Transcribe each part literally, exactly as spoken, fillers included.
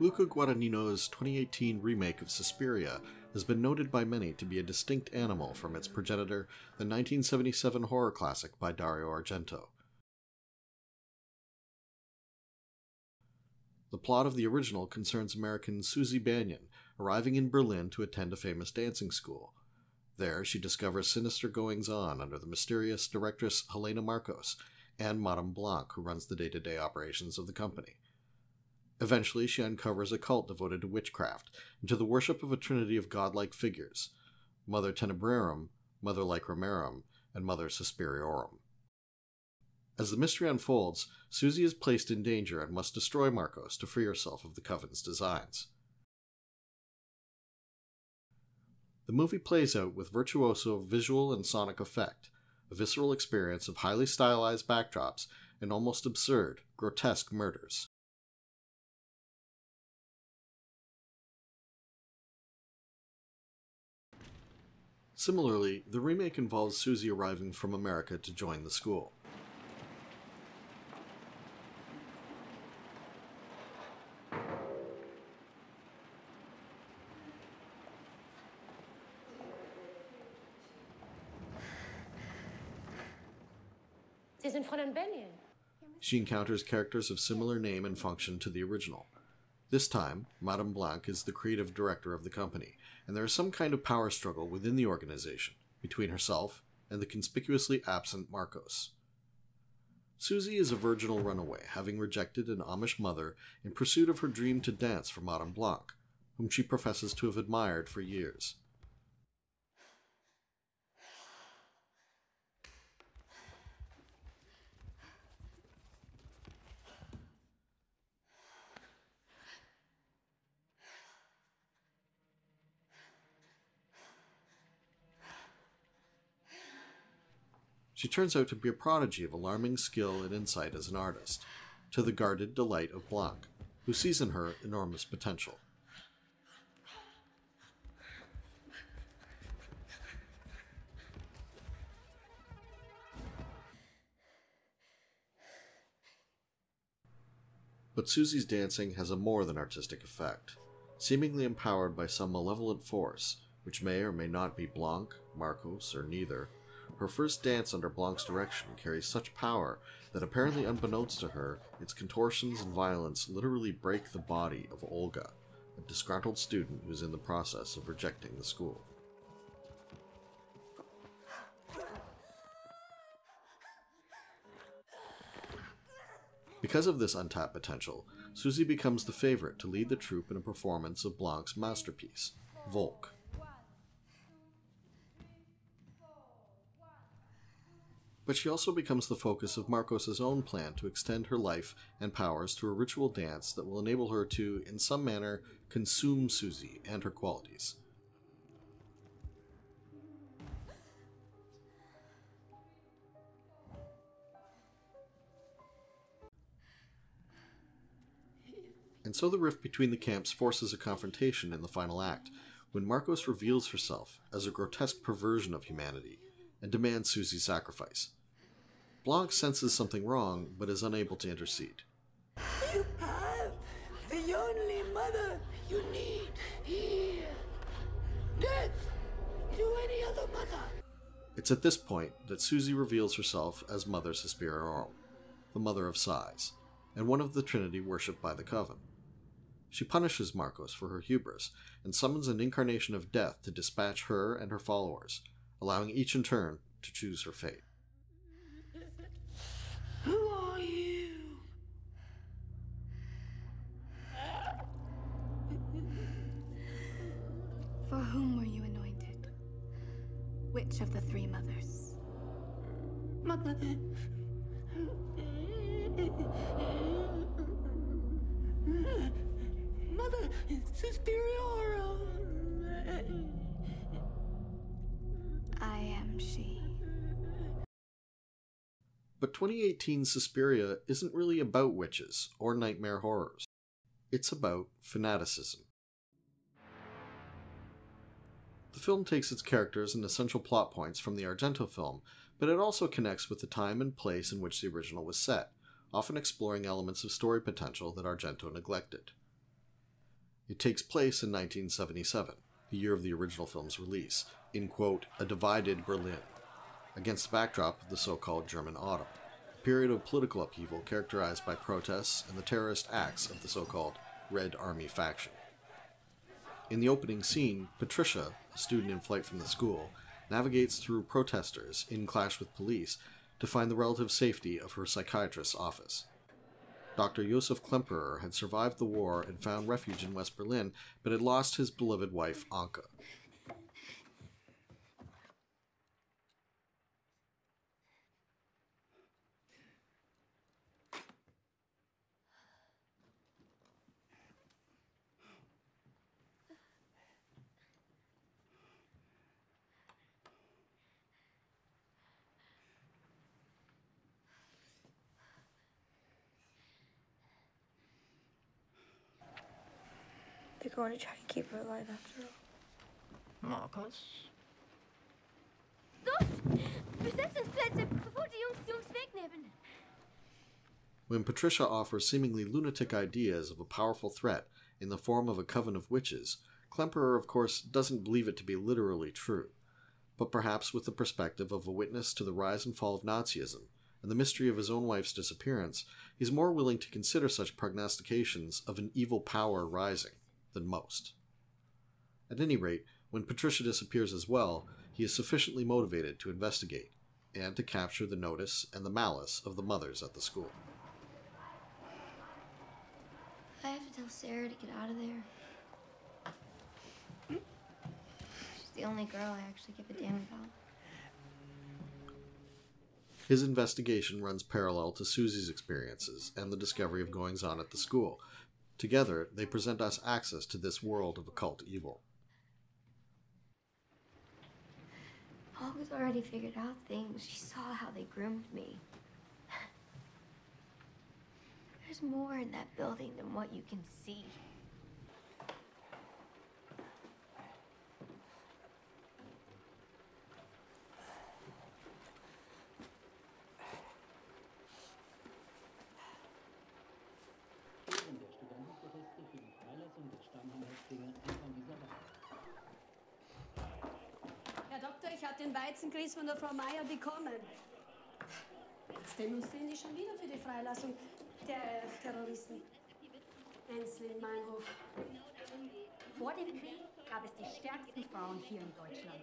Luca Guadagnino's twenty eighteen remake of Suspiria has been noted by many to be a distinct animal from its progenitor, the nineteen seventy-seven horror classic by Dario Argento. The plot of the original concerns American Susie Bannion arriving in Berlin to attend a famous dancing school. There, she discovers sinister goings-on under the mysterious directress Helena Markos and Madame Blanc, who runs the day-to-day operations of the company. Eventually, she uncovers a cult devoted to witchcraft and to the worship of a trinity of godlike figures, Mother Tenebrarum, Mother Lachrymarum, and Mother Suspiriorum. As the mystery unfolds, Susie is placed in danger and must destroy Markos to free herself of the coven's designs. The movie plays out with virtuoso visual and sonic effect, a visceral experience of highly stylized backdrops and almost absurd, grotesque murders. Similarly, the remake involves Susie arriving from America to join the school. She encounters characters of similar name and function to the original. This time, Madame Blanc is the creative director of the company, and there is some kind of power struggle within the organization, between herself and the conspicuously absent Markos. Susie is a virginal runaway, having rejected an Amish mother in pursuit of her dream to dance for Madame Blanc, whom she professes to have admired for years. She turns out to be a prodigy of alarming skill and insight as an artist, to the guarded delight of Blanc, who sees in her enormous potential. But Susie's dancing has a more than artistic effect, seemingly empowered by some malevolent force, which may or may not be Blanc, Markos, or neither. Her first dance under Blanc's direction carries such power that, apparently unbeknownst to her, its contortions and violence literally break the body of Olga, a disgruntled student who is in the process of rejecting the school. Because of this untapped potential, Susie becomes the favorite to lead the troupe in a performance of Blanc's masterpiece, Volk. But she also becomes the focus of Markos' own plan to extend her life and powers to a ritual dance that will enable her to, in some manner, consume Susie and her qualities. And so the rift between the camps forces a confrontation in the final act, when Markos reveals herself as a grotesque perversion of humanity and demands Susie's sacrifice. Blanc senses something wrong, but is unable to intercede. You have the only mother you need here. Death to any other mother. It's at this point that Susie reveals herself as Mother Suspiriorum, the Mother of Sighs, and one of the Trinity worshipped by the Coven. She punishes Markos for her hubris, and summons an incarnation of death to dispatch her and her followers, allowing each in turn to choose her fate. Who are you? For whom were you anointed? Which of the three mothers? Mother. Mother Suspiriorum. I am she. But twenty eighteen Suspiria isn't really about witches or nightmare horrors. It's about fanaticism. The film takes its characters and essential plot points from the Argento film, but it also connects with the time and place in which the original was set, often exploring elements of story potential that Argento neglected. It takes place in nineteen seventy-seven, the year of the original film's release, in, quote, a divided Berlin, against the backdrop of the so-called German Autumn, a period of political upheaval characterized by protests and the terrorist acts of the so-called Red Army Faction. In the opening scene, Patricia, a student in flight from the school, navigates through protesters in clash with police to find the relative safety of her psychiatrist's office. Doctor Josef Klemperer had survived the war and found refuge in West Berlin, but had lost his beloved wife, Anka. They're going to try to keep her alive after all. Markos? Los! Besetzungsplätze, bevor die Jungs Jungs wegnehmen! When Patricia offers seemingly lunatic ideas of a powerful threat in the form of a coven of witches, Klemperer, of course, doesn't believe it to be literally true, but perhaps with the perspective of a witness to the rise and fall of Nazism and the mystery of his own wife's disappearance, he's more willing to consider such prognostications of an evil power rising than most. At any rate, when Patricia disappears as well, he is sufficiently motivated to investigate and to capture the notice and the malice of the mothers at the school. I have to tell Sarah to get out of there. She's the only girl I actually give a damn about. His investigation runs parallel to Susie's experiences and the discovery of goings-on at the school. Together, they present us access to this world of occult evil. Olga's already figured out things. She saw how they groomed me. There's more in that building than what you can see. Den Weizenkreis von der Frau Meyer bekommen. Jetzt demonstrieren die schon wieder für die Freilassung der Terroristen. Anselm Meinhof. Vor dem Krieg gab es die stärksten Frauen hier in Deutschland.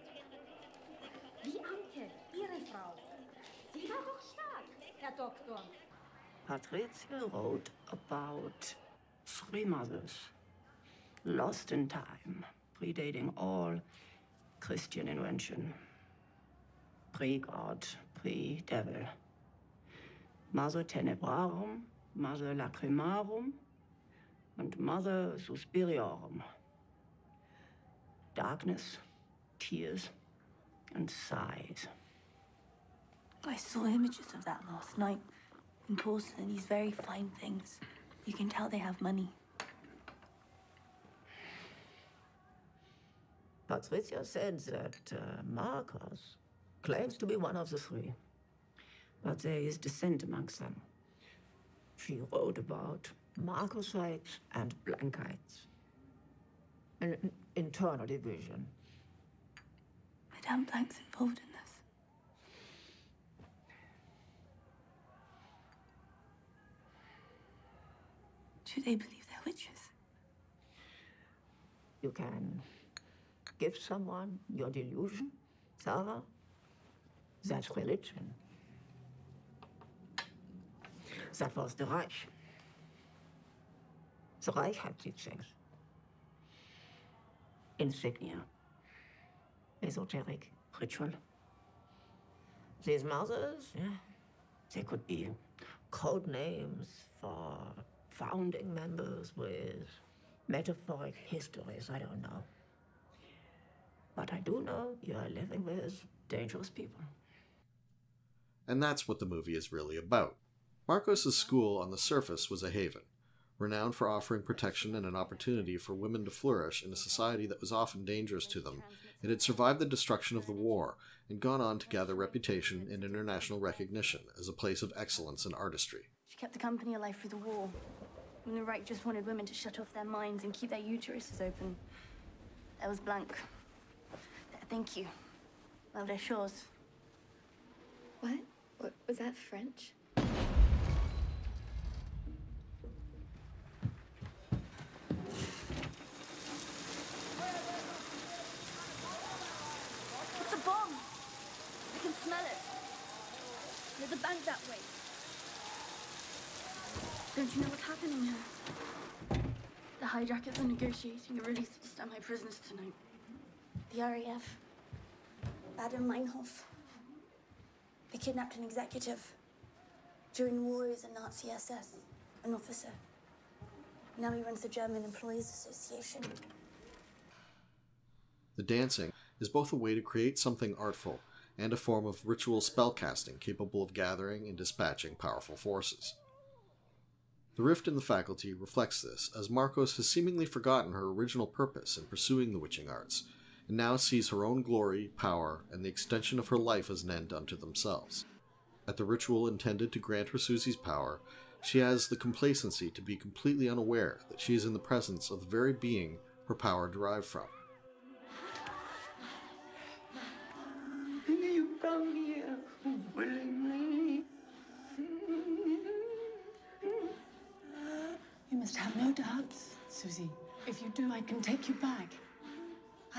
Die Anke, ihre Frau. Sie war doch stark, Herr Doktor. Patricia wrote about three mothers lost in time, predating all Christian invention. Pre-God, pre-Devil. Mother Tenebrarum, Mother Lachrymarum, and Mother Suspiriorum. Darkness, tears, and sighs. I saw images of that last night in porcelain, these very fine things. You can tell they have money. Patricia said that uh, Markos claims to be one of the three, but there is dissent amongst them. She wrote about Markosites and Blancites, an internal division. Madame Blanc's involved in this. Do they believe they're witches? You can give someone your delusion, Sarah. That's religion. That was the Reich. The Reich had these things. Insignia. Esoteric ritual. These mothers, yeah, they could be code names for founding members with metaphoric histories, I don't know. But I do know you are living with dangerous people. And that's what the movie is really about. Markos' school on the surface was a haven, renowned for offering protection and an opportunity for women to flourish in a society that was often dangerous to them. It had survived the destruction of the war and gone on to gather reputation and international recognition as a place of excellence and artistry. She kept the company alive through the war. When the Reich just wanted women to shut off their minds and keep their uteruses open. There was Blanc. Thank you. Well, they're shores. What? What? Was that French? It's a bomb! I can smell it. There's a bank that way. Don't you know what's happening here? The hijackers are negotiating a release of semi-prisoners tonight. The R A F, Baader-Meinhof. They kidnapped an executive. During war, he was a Nazi S S, an officer. Now he runs the German Employees Association. The dancing is both a way to create something artful and a form of ritual spellcasting capable of gathering and dispatching powerful forces. The rift in the faculty reflects this, as Markos has seemingly forgotten her original purpose in pursuing the witching arts, and now sees her own glory, power, and the extension of her life as an end unto themselves. At the ritual intended to grant her Susie's power, she has the complacency to be completely unaware that she is in the presence of the very being her power derived from. You come here willingly. You must have no doubts, Susie. If you do, I can take you back.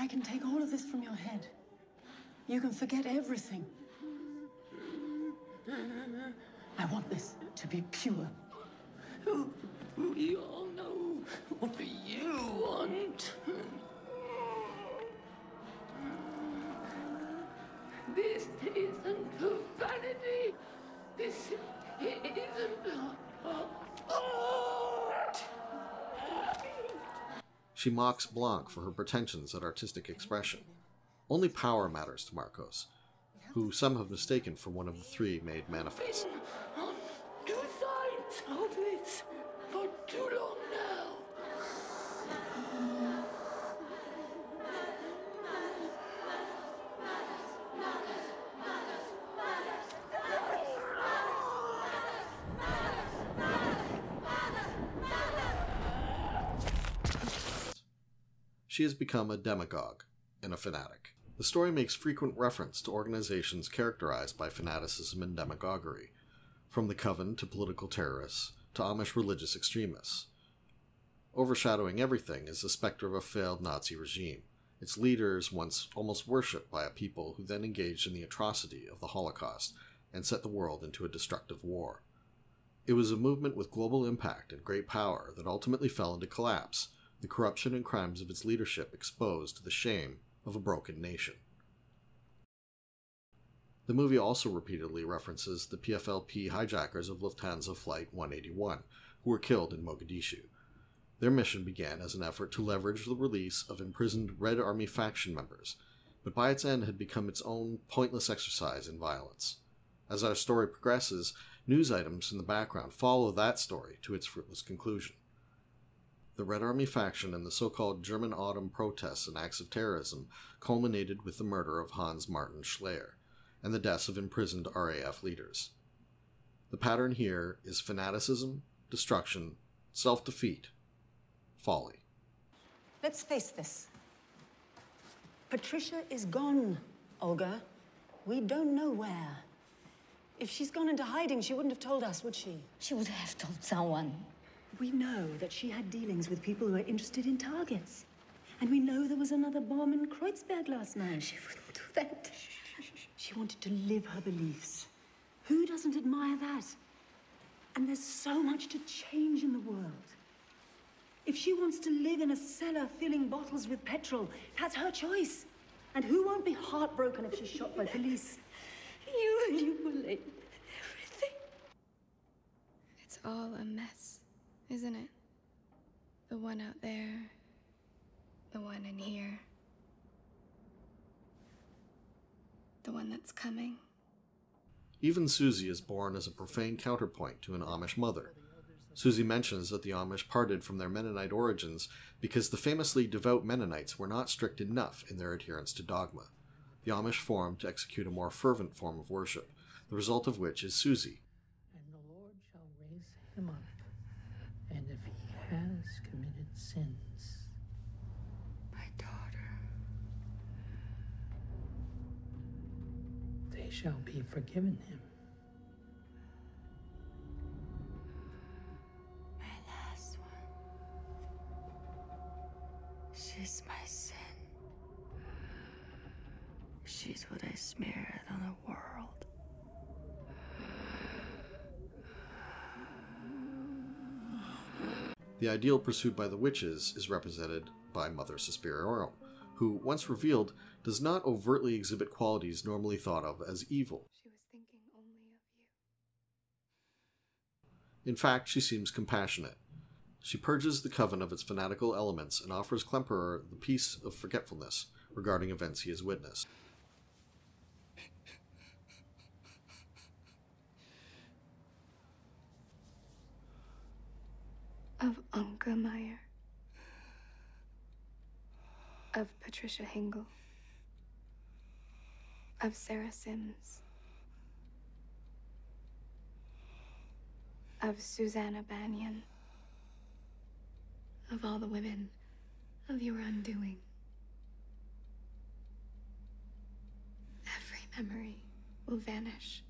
I can take all of this from your head. You can forget everything. I want this to be pure. We all know what you want. This isn't vanity. This isn't art. She mocks Blanc for her pretensions at artistic expression. Only power matters to Markos, who some have mistaken for one of the three made manifest. On two sides of this for too long now. She has become a demagogue and a fanatic. The story makes frequent reference to organizations characterized by fanaticism and demagoguery, from the Coven to political terrorists to Amish religious extremists. Overshadowing everything is the specter of a failed Nazi regime, its leaders once almost worshipped by a people who then engaged in the atrocity of the Holocaust and set the world into a destructive war. It was a movement with global impact and great power that ultimately fell into collapse, the corruption and crimes of its leadership exposed to the shame of a broken nation. The movie also repeatedly references the P F L P hijackers of Lufthansa Flight one eighty-one, who were killed in Mogadishu. Their mission began as an effort to leverage the release of imprisoned Red Army Faction members, but by its end had become its own pointless exercise in violence. As our story progresses, news items in the background follow that story to its fruitless conclusion. The Red Army Faction and the so-called German Autumn protests and acts of terrorism culminated with the murder of Hans Martin Schleyer and the deaths of imprisoned R A F leaders. The pattern here is fanaticism, destruction, self-defeat, folly. Let's face this. Patricia is gone, Olga. We don't know where. If she's gone into hiding, she wouldn't have told us, would she? She would have told someone. We know that she had dealings with people who were interested in targets. And we know there was another bomb in Kreuzberg last night. She wouldn't do that. She wanted to live her beliefs. Who doesn't admire that? And there's so much to change in the world. If she wants to live in a cellar filling bottles with petrol, that's her choice. And who won't be heartbroken if she's shot by police? You manipulate everything. It's all a mess, isn't it? The one out there, the one in here, the one that's coming. Even Susie is born as a profane counterpoint to an Amish mother. Susie mentions that the Amish parted from their Mennonite origins because the famously devout Mennonites were not strict enough in their adherence to dogma. The Amish formed to execute a more fervent form of worship, the result of which is Susie. And the Lord shall raise him up. And if has committed sins. My daughter. They shall be forgiven him. My last one. She's my sin. She's what I smeared on the world. The ideal pursued by the witches is represented by Mother Suspiriorum, who, once revealed, does not overtly exhibit qualities normally thought of as evil. She was thinking only of you. In fact, she seems compassionate. She purges the coven of its fanatical elements and offers Klemperer the peace of forgetfulness regarding events he has witnessed. Of Anka Meyer, of Patricia Hingle, of Sarah Sims, of Susanna Bannion, of all the women of your undoing. Every memory will vanish.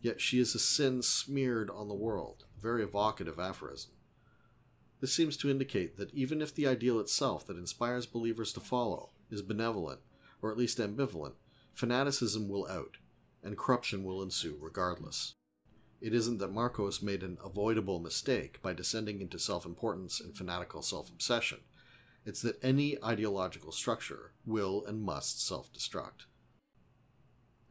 Yet she is a sin smeared on the world, a very evocative aphorism. This seems to indicate that even if the ideal itself that inspires believers to follow is benevolent, or at least ambivalent, fanaticism will out, and corruption will ensue regardless. It isn't that Markos made an avoidable mistake by descending into self-importance and fanatical self-obsession. It's that any ideological structure will and must self-destruct.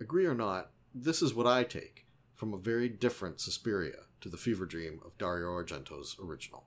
Agree or not, this is what I take from a very different Suspiria to the fever dream of Dario Argento's original.